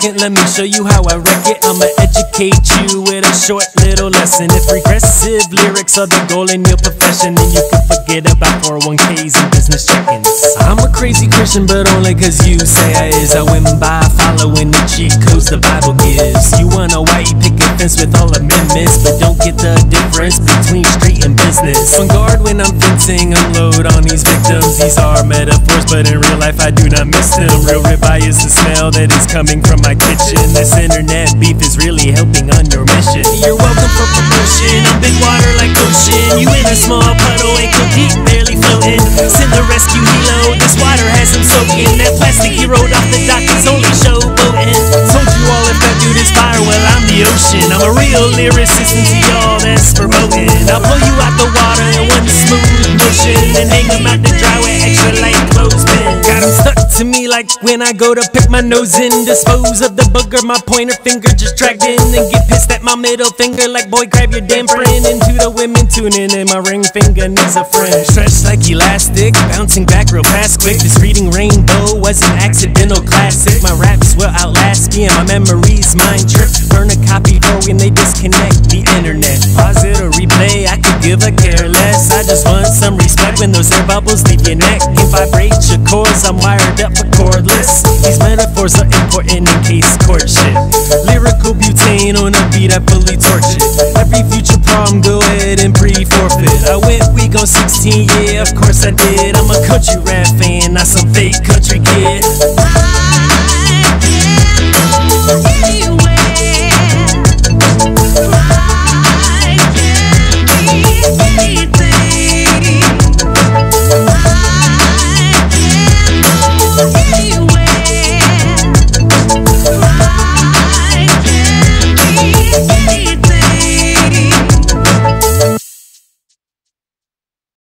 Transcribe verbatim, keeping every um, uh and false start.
second, let me show you how I wreck it. I'ma educate you with a short little lesson. If regressive lyrics are the goal in your profession, then you can forget about four oh one K's and business check-ins. I'm a crazy Christian, but only cause you say I is. I went by following the cheat codes the Bible gives. You want a white picket fence with all amendments, but don't get the difference between street and business. On guard when I'm fencing, unload on these victims. These are metaphors, but in real life I do not miss them. Real ribeye is the smell that is coming from my kitchen. This internet beef is really helping on your mission. You're welcome for promotion. I'm big water like ocean. You in a small puddle, ain't complete, barely floating. Send the rescue below. This water has him soaking. That plastic he rolled off the dock is only showboating. Told you all if I do this fire, well I'm the ocean. I'm a real lyricist and see all that's promoting. I'll blow you out the water in one smooth motion and hang him out the dry with extra light clothespin. Got him stuck to me like when I go to pick my nose in, dispose of the booger, my pointer finger just dragged in, and get pissed at my middle finger like boy grab your damn friend. And to the women tuning in, my ring finger needs a friend. Stretched like elastic, bouncing back real fast quick. This Reading Rainbow was an accidental classic. My raps will outlast me and my memories mind trip. Burn a copy door when they disconnect the internet. Pause it or replay, I could give a care less. I just want some respect when those air bubbles leave your neck. If I break your chords, I'm wired up for cordless. These metaphors are important in case courtship. Lyrical butane on a beat I fully tortured. Every future prom, go ahead and pre-forfeit. I went weak on sixteen, yeah, of course I did. I'm a country rap fan, not some fake country kid.